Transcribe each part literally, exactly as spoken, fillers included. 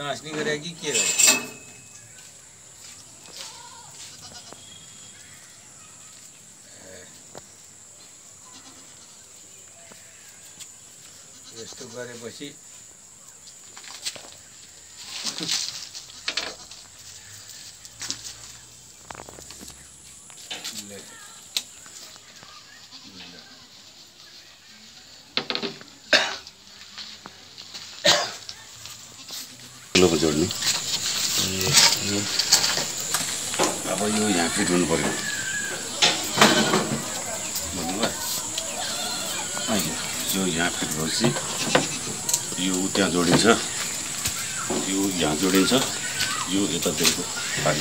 Taşni garegi kira. Esto gare başı. अब यो यहाँ फिट हुनु पर्यो यो यहाँ फिट भएपछि यो त्यहाँ जोडिन्छ यो यहाँ जोडिन्छ यो यतातिरको पारी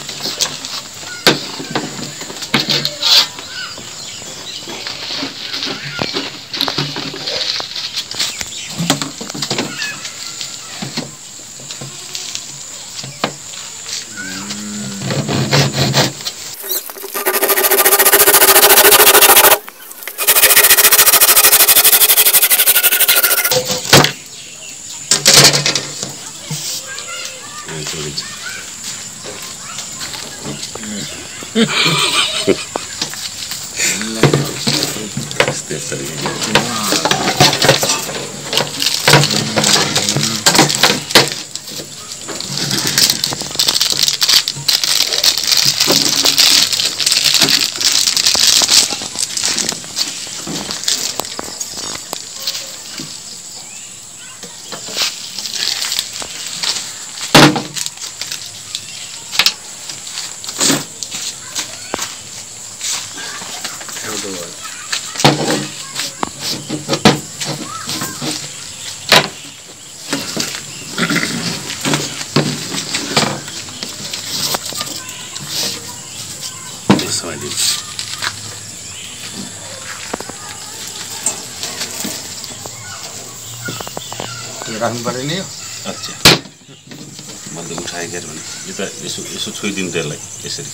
Soy de interla, es decir,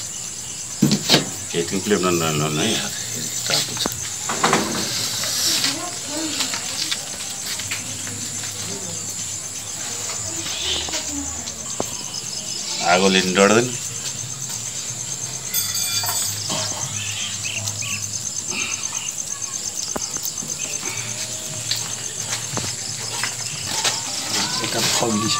que tengo que hablar no no no ya, está puesto. Hago el indorden. Está fabuloso.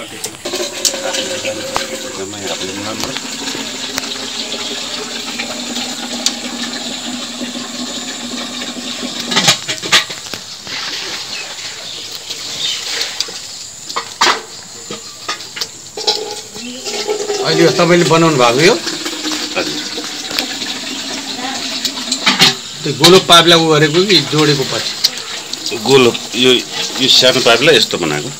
अहिले यो तपाईले बनाउनु भएको यो त्यो गोलो पाइपलाई उ गरेको कि जोडेको पछि गोलो यो यो सानो पाइपलाई यस्तो बनाएको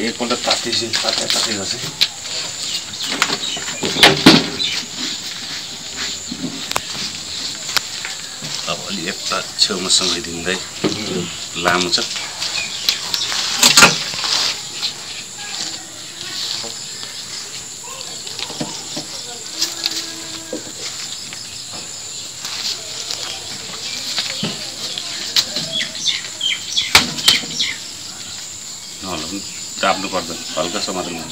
एक पंडा ताती से ताते ताते जाते अलि एकटा छेउमा समाइदिँदै लामो छ हल्का समाधान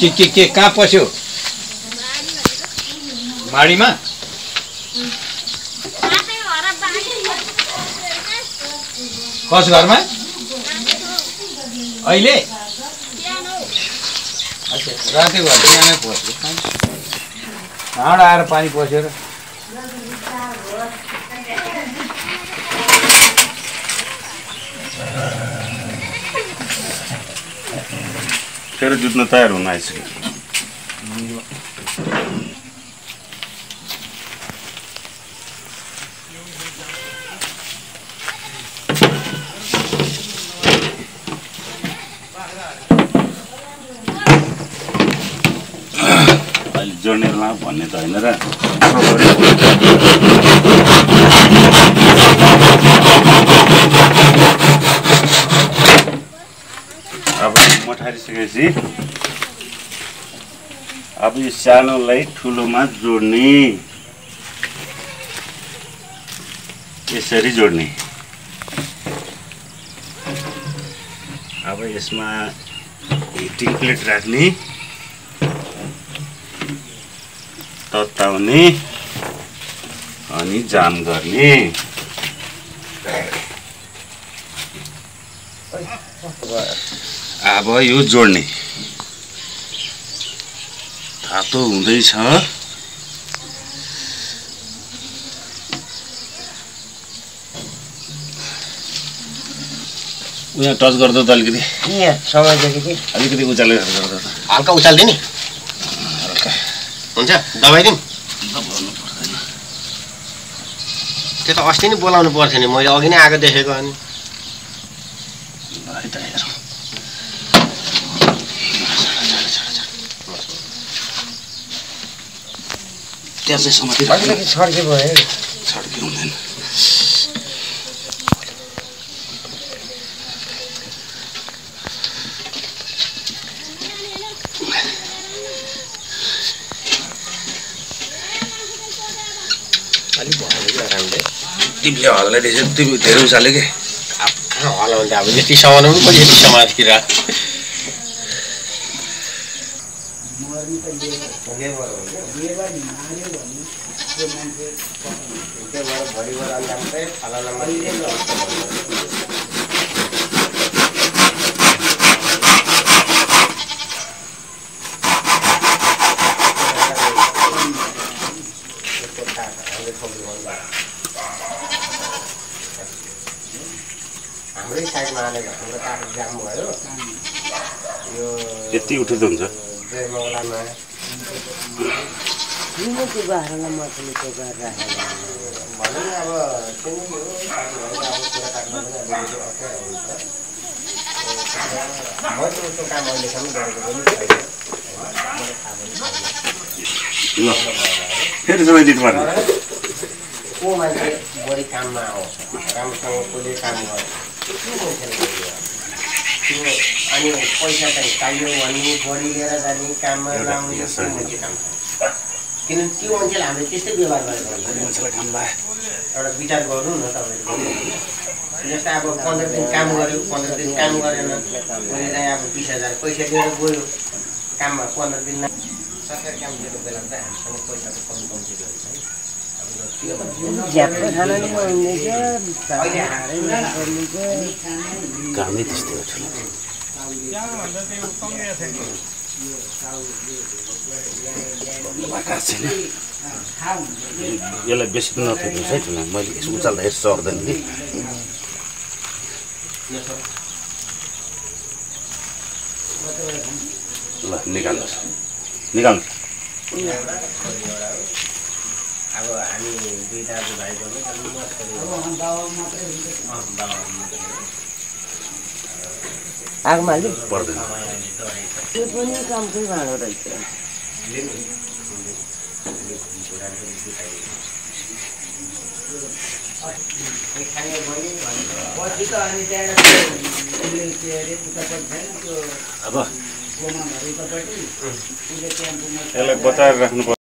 के के के कहाँ पस्यो माडीमा कस घरमा अहिले अच्छा रातै घर बिहानै पस्यो हाँड आएर पानी पस्यो र तेरे जुटना तैयार होना इसके जोड़ने लाभ बनने तो इन्हरा अब यो सानोलाई ठुलोमा जोड्ने यसरी जोड्ने अब यसमा हिटिङ प्लेट राख्ने तताउने अनि जाम गर्ने अब यो जोड्ने तातो हुँदैछ उहाँ टच गर्दा त अलिकति यहाँ समय देखि अलिकति उचाल्दै गर्दा हल्का उचाल्दिनी हल्का हुन्छ दबाइदिन दबाउनु पर्दैन त्यो त अस्ति नै बोलाउनु पर्थ्यो नि मैले अघि नै आएको देखेको अनि भाइ त हेर त्यसै समाति राख्नु छड्के भयो छड्के हुँदैन अलि भयो आरामले तिमीले हल्ने रहेछ तिमी धेरै उचाले के अब कहाँ हल्लाउँदै अब यति समाउनु पनि यति समाति राख यति उठिदो हुन्छ फेरि समय दिनु पर्ने को मान्छे बढी काममा आउँछ राम्रोसँग कोले काम गर्छ अनि पैसा चाहिँ चाहियो भन्ने बढी लिएर जाने काममा लाउने जस्तो मान्छे काम किनभने त्यो मान्छेले हामीले त्यस्तै व्यवहार गरेको एउटा विचार गर्नु न तपाईँले जस्तै अब पन्ध्र दिन काम गर्यो पन्ध्र दिन काम गरेन उसले चाहिँ अब बिस हजार पैसा दिएर गयो काममा पन्ध्र दिन सरकारी काम दिएको बेला चाहिँ हामीसँग पैसाको कमी कम्ती रहेछ कामै त्यस्तै हो यसलाई बेसी नथुक्नु है किन मैले यसको उचाल्दा यस सर्दैन नि ल निकाल्नुस् निकाल्नु अब हामी दुई दाजु भाइ जब आगमा अलि पर्दैन त्यो पनि कमकै भाँडो रहेछ अब यसलाई बचाएर राख्नु।